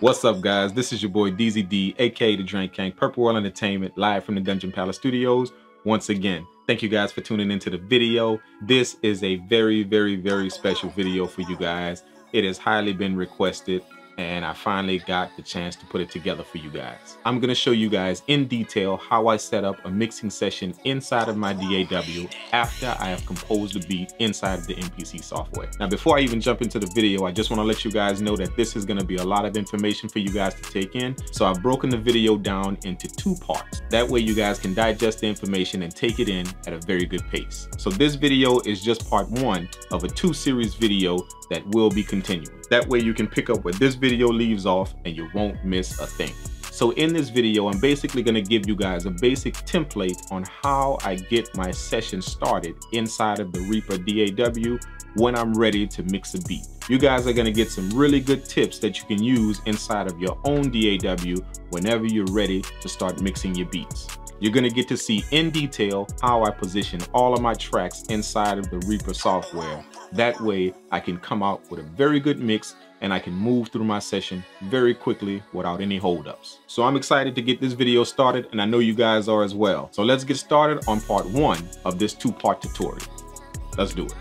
What's up, guys? This is your boy DZD, aka Da Drank Kang, Purple World Entertainment, live from the Dungeon Palace Studios. Once again, thank you guys for tuning into the video. This is a very, very, very special video for you guys. It has highly been requested, and I finally got the chance to put it together for you guys. I'm gonna show you guys in detail how I set up a mixing session inside of my DAW after I have composed the beat inside of the MPC software. Now, before I even jump into the video, I just wanna let you guys know that this is gonna be a lot of information for you guys to take in. So I've broken the video down into two parts. That way you guys can digest the information and take it in at a very good pace. So this video is just part one of a two-series video that will be continuing. That way you can pick up where this video leaves off and you won't miss a thing. So in this video, I'm basically gonna give you guys a basic template on how I get my session started inside of the Reaper DAW when I'm ready to mix a beat. You guys are gonna get some really good tips that you can use inside of your own DAW whenever you're ready to start mixing your beats. You're gonna get to see in detail how I position all of my tracks inside of the Reaper software. That way I can come out with a very good mix and I can move through my session very quickly without any holdups. So I'm excited to get this video started, and I know you guys are as well. So let's get started on part one of this two-part tutorial. Let's do it.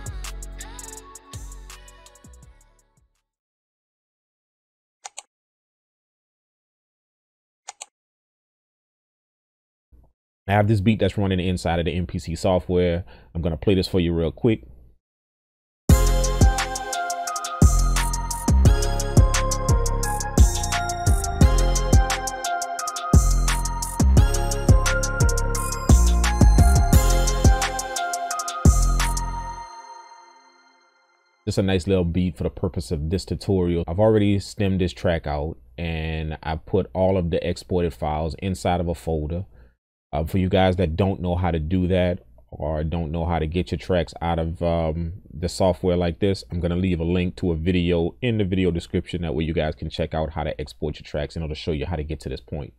I have this beat that's running inside of the MPC software. I'm gonna play this for you real quick. Just a nice little beat for the purpose of this tutorial. I've already stemmed this track out, and I put all of the exported files inside of a folder. For you guys that don't know how to do that or don't know how to get your tracks out of the software like this, I'm gonna leave a link to a video in the video description. That way you guys can check out how to export your tracks, and it'll show you how to get to this point.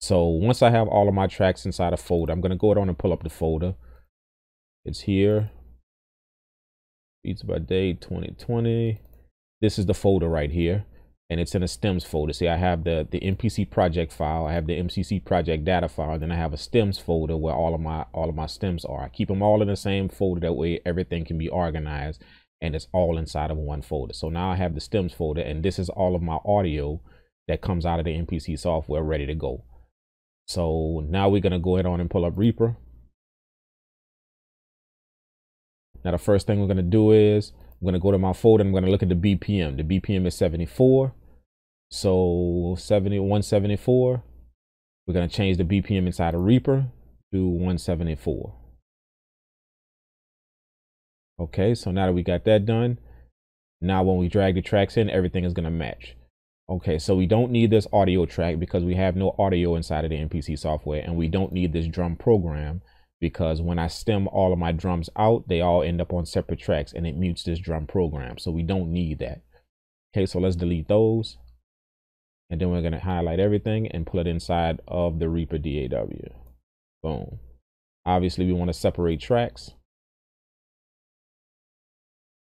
So once I have all of my tracks inside a folder, I'm gonna go down and pull up the folder. It's here. Beats by Day 2020. This is the folder right here, and it's in a stems folder. See, I have the MPC project file, I have the MCC project data file, and then I have a stems folder where all of my stems are. I keep them all in the same folder, that way everything can be organized and it's all inside of one folder. So now I have the stems folder, and this is all of my audio that comes out of the MPC software ready to go. So now we're gonna go ahead on and pull up Reaper. Now, the first thing we're going to do is I'm going to go to my folder and I'm going to look at the BPM. The BPM is 74. So 174. We're going to change the BPM inside of Reaper to 174. Okay, so now that we got that done, now when we drag the tracks in, everything is going to match. Okay, so we don't need this audio track because we have no audio inside of the MPC software, and we don't need this drum program, because when I stem all of my drums out, they all end up on separate tracks and it mutes this drum program. So we don't need that. Okay, so let's delete those. And then we're gonna highlight everything and put it inside of the Reaper DAW. Boom. Obviously we wanna separate tracks.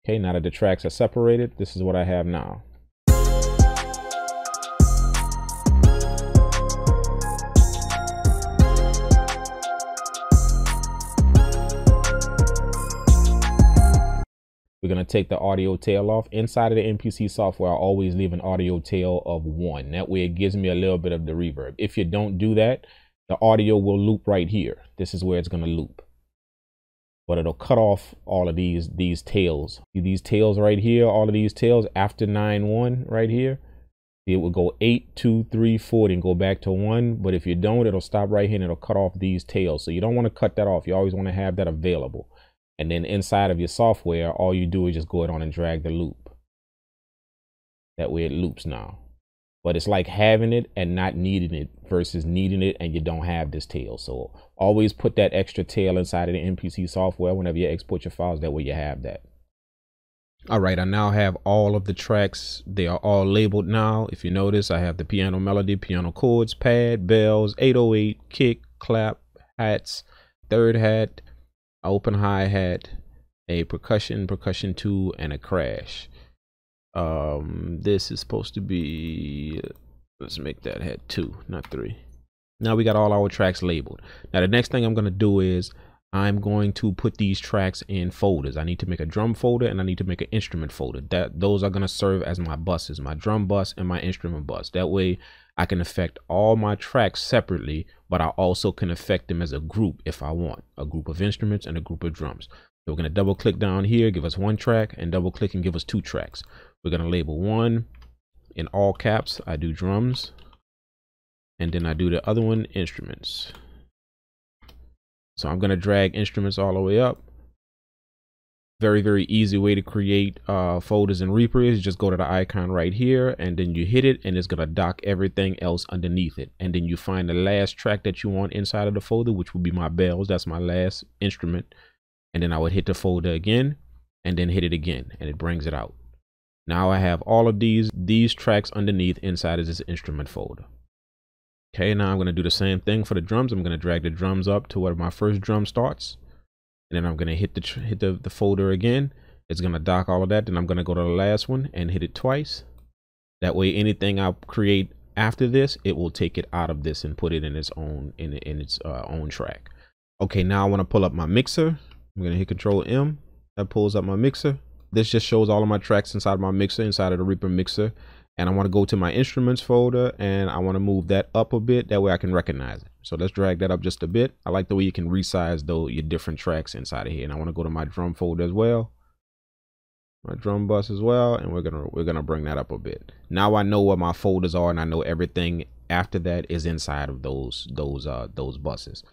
Okay, now that the tracks are separated, this is what I have now. We're gonna take the audio tail off. Inside of the MPC software, I always leave an audio tail of 1. That way it gives me a little bit of the reverb. If you don't do that, the audio will loop right here. This is where it's gonna loop. But it'll cut off all of these tails. See these tails right here, all of these tails after 9-1 right here. It will go 8, 2, 3, 4 and go back to 1. But if you don't, it'll stop right here and it'll cut off these tails. So you don't wanna cut that off. You always wanna have that available. And then inside of your software, all you do is just go it on and drag the loop. That way it loops now. But it's like having it and not needing it versus needing it and you don't have this tail. So always put that extra tail inside of the MPC software whenever you export your files. That way you have that. All right, I now have all of the tracks. They are all labeled now. If you notice, I have the piano melody, piano chords, pad, bells, 808, kick, clap, hats, third hat, open hi-hat, a percussion, percussion 2, and a crash. This is supposed to be, let's make that head 2, not 3. Now we got all our tracks labeled. Now the next thing I'm going to do is I'm going to put these tracks in folders. I need to make a drum folder and I need to make an instrument folder. Those are going to serve as my buses, my drum bus and my instrument bus. That way I can affect all my tracks separately, but I also can affect them as a group if I want, a group of instruments and a group of drums. So we're going to double click down here, give us one track, and double click and give us two tracks. We're going to label one in all caps. I do drums, and then I do the other one instruments. So I'm going to drag instruments all the way up. Very, very easy way to create folders in Reaper is just go to the icon right here and then you hit it and it's going to dock everything else underneath it. And then you find the last track that you want inside of the folder, which will be my bells. That's my last instrument. And then I would hit the folder again and then hit it again and it brings it out. Now I have all of these tracks underneath inside of this instrument folder. Okay, now I'm going to do the same thing for the drums. I'm going to drag the drums up to where my first drum starts. And then I'm going to hit the folder again. It's going to dock all of that. Then I'm going to go to the last one and hit it twice. That way, anything I create after this, it will take it out of this and put it in its own own track. Okay, now I want to pull up my mixer. I'm going to hit Control M. That pulls up my mixer. This just shows all of my tracks inside my mixer, inside of the Reaper mixer. And I want to go to my instruments folder and I want to move that up a bit. That way I can recognize it. So let's drag that up just a bit. I like the way you can resize though your different tracks inside of here. And I want to go to my drum folder as well. My drum bus as well. And we're going to bring that up a bit. Now I know what my folders are and I know everything after that is inside of those buses.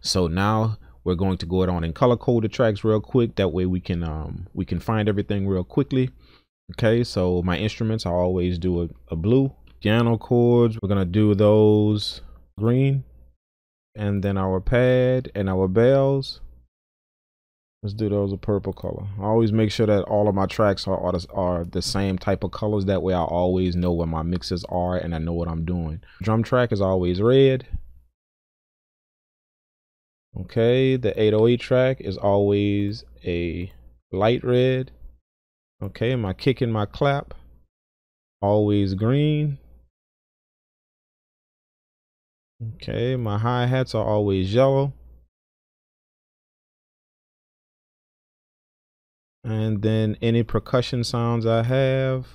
So now we're going to go on and color code the tracks real quick. That way we can find everything real quickly. Okay, so my instruments, I always do a blue. Piano chords, we're gonna do those green. And then our pad and our bells. Let's do those a purple color. I always make sure that all of my tracks are the same type of colors. That way I always know where my mixes are and I know what I'm doing. Drum track is always red. Okay, the 808 track is always a light red. Okay, my kick and my clap, always green. Okay, my hi-hats are always yellow. And then any percussion sounds I have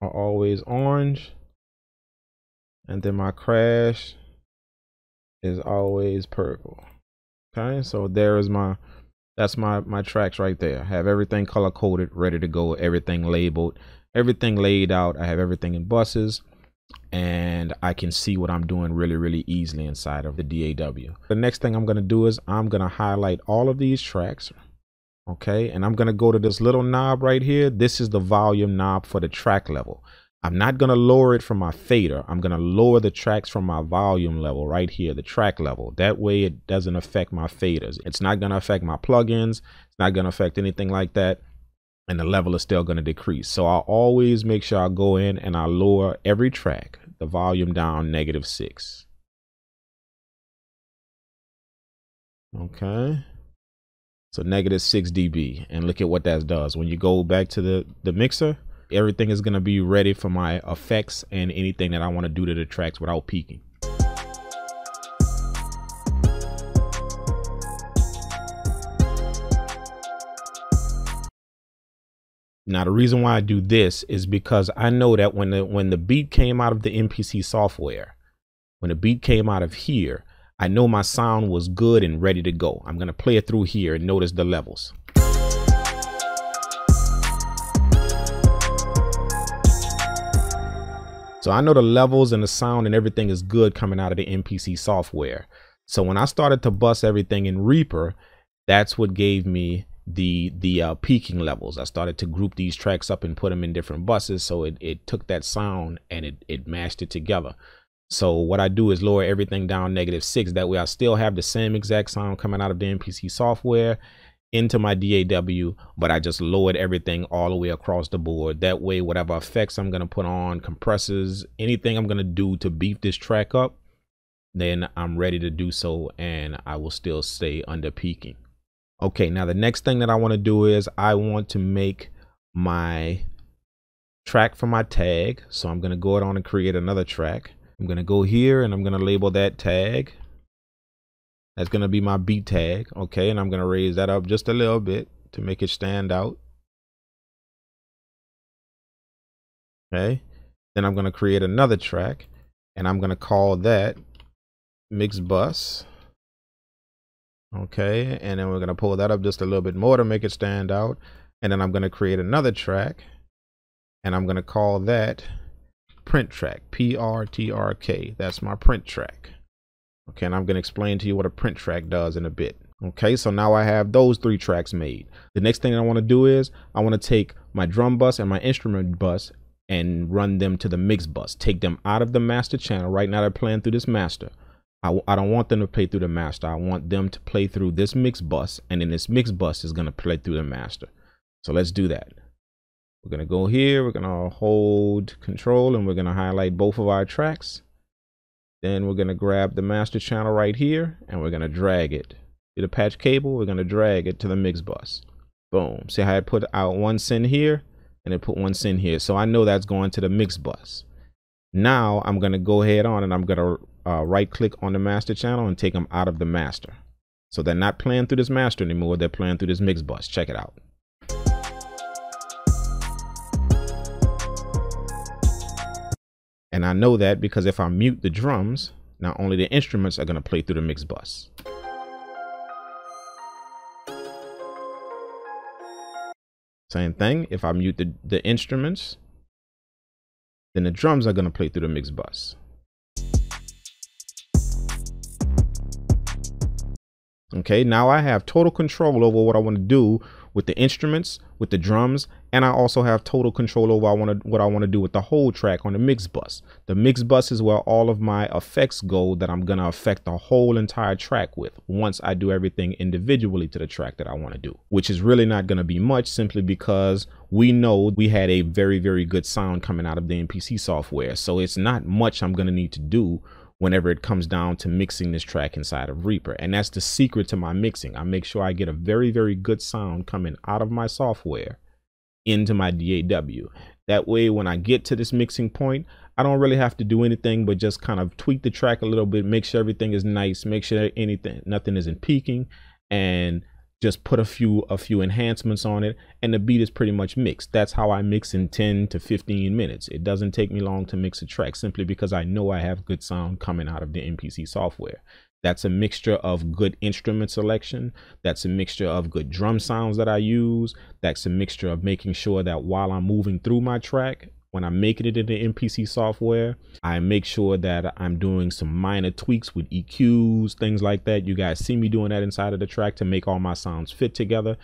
are always orange. And then my crash is always purple. Okay, so there is my... That's my tracks right there. I have everything color coded, ready to go, everything labeled, everything laid out. I have everything in buses and I can see what I'm doing really, really easily inside of the DAW. The next thing I'm going to do is I'm going to highlight all of these tracks. Okay. And I'm going to go to this little knob right here. This is the volume knob for the track level. I'm not going to lower it from my fader. I'm going to lower the tracks from my volume level right here, the track level. That way it doesn't affect my faders. It's not going to affect my plugins. It's not going to affect anything like that. And the level is still going to decrease. So I always make sure I go in and I lower every track, the volume down -6. Okay. So -6 dB. And look at what that does. When you go back to the mixer, everything is going to be ready for my effects and anything that I want to do to the tracks without peaking. Now, the reason why I do this is because I know that when the beat came out of the MPC software, when the beat came out of here, I know my sound was good and ready to go. I'm going to play it through here and notice the levels. So I know the levels and the sound and everything is good coming out of the MPC software. So when I started to bust everything in Reaper, that's what gave me the peaking levels. I started to group these tracks up and put them in different buses. So it took that sound and it mashed it together. So what I do is lower everything down -6. That way I still have the same exact sound coming out of the MPC software into my DAW, but I just lowered everything all the way across the board. That way, whatever effects I'm going to put on, compressors, anything I'm going to do to beef this track up, then I'm ready to do so and I will still stay under peaking. Okay, now the next thing that I want to do is I want to make my track for my tag. So I'm going to go on and create another track. I'm going to go here and I'm going to label that tag. That's going to be my beat tag. Okay. And I'm going to raise that up just a little bit to make it stand out. Okay. Then I'm going to create another track and I'm going to call that Mix Bus. Okay. And then we're going to pull that up just a little bit more to make it stand out. And then I'm going to create another track and I'm going to call that Print Track, PRTRK. That's my print track. Okay. And I'm going to explain to you what a print track does in a bit. Okay. So now I have those three tracks made. The next thing I want to do is I want to take my drum bus and my instrument bus and run them to the mix bus, take them out of the master channel. Right now they're playing through this master. I don't want them to play through the master. I want them to play through this mix bus, and then this mix bus is going to play through the master. So let's do that. We're going to go here. We're going to hold control and we're going to highlight both of our tracks. Then we're going to grab the master channel right here and we're going to drag it. See the patch cable? We're going to drag it to the mix bus. Boom. See how I put out one send here and it put one send here. So I know that's going to the mix bus. Now I'm going to go ahead on and I'm going to right click on the master channel and take them out of the master. So they're not playing through this master anymore. They're playing through this mix bus. Check it out. And I know that because if I mute the drums, not only the instruments are going to play through the mix bus. Same thing. If I mute the instruments, then the drums are going to play through the mix bus. Okay, now I have total control over what I want to do with the instruments, with the drums, and I also have total control over what I want to do with the whole track on the mix bus. The mix bus is where all of my effects go that I'm going to affect the whole entire track with once I do everything individually to the track that I want to do, which is really not going to be much simply because we know we had a very, very good sound coming out of the MPC software. So it's not much I'm going to need to do whenever it comes down to mixing this track inside of Reaper. And that's the secret to my mixing. I make sure I get a very, very good sound coming out of my software into my DAW. That way, when I get to this mixing point, I don't really have to do anything but just kind of tweak the track a little bit, make sure everything is nice, make sure nothing isn't peaking, and just put a few enhancements on it, and the beat is pretty much mixed. That's how I mix in 10 to 15 minutes. It doesn't take me long to mix a track simply because I know I have good sound coming out of the MPC software. That's a mixture of good instrument selection. That's a mixture of good drum sounds that I use. That's a mixture of making sure that while I'm moving through my track, when I'm making it in the MPC software, I make sure that I'm doing some minor tweaks with EQs, things like that. You guys see me doing that inside of the track to make all my sounds fit together.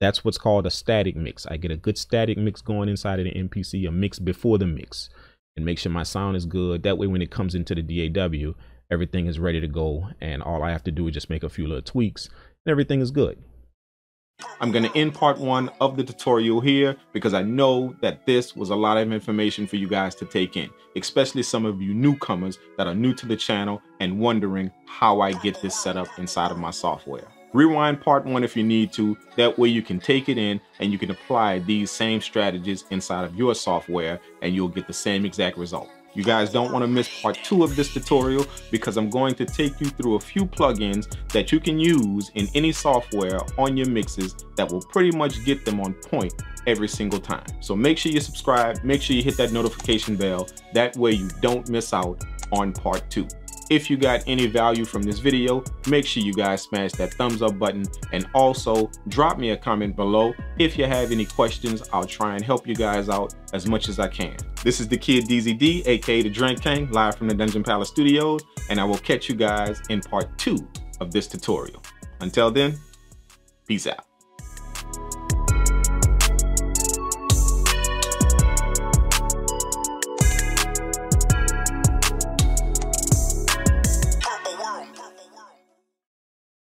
That's what's called a static mix. I get a good static mix going inside of the MPC, a mix before the mix, and make sure my sound is good. That way, when it comes into the DAW, everything is ready to go. And all I have to do is just make a few little tweaks and everything is good. I'm going to end part one of the tutorial here because I know that this was a lot of information for you guys to take in, especially some of you newcomers that are new to the channel and wondering how I get this set up inside of my software. Rewind part one if you need to. That way you can take it in and you can apply these same strategies inside of your software and you'll get the same exact result. You guys don't want to miss part two of this tutorial because I'm going to take you through a few plugins that you can use in any software on your mixes that will pretty much get them on point every single time. So make sure you subscribe, make sure you hit that notification bell. That way you don't miss out on part two. If you got any value from this video, make sure you guys smash that thumbs up button and also drop me a comment below. If you have any questions, I'll try and help you guys out as much as I can. This is the Kid DZD, aka Da Drank Kang, live from the Dungeon Palace Studios, and I will catch you guys in part two of this tutorial. Until then, peace out.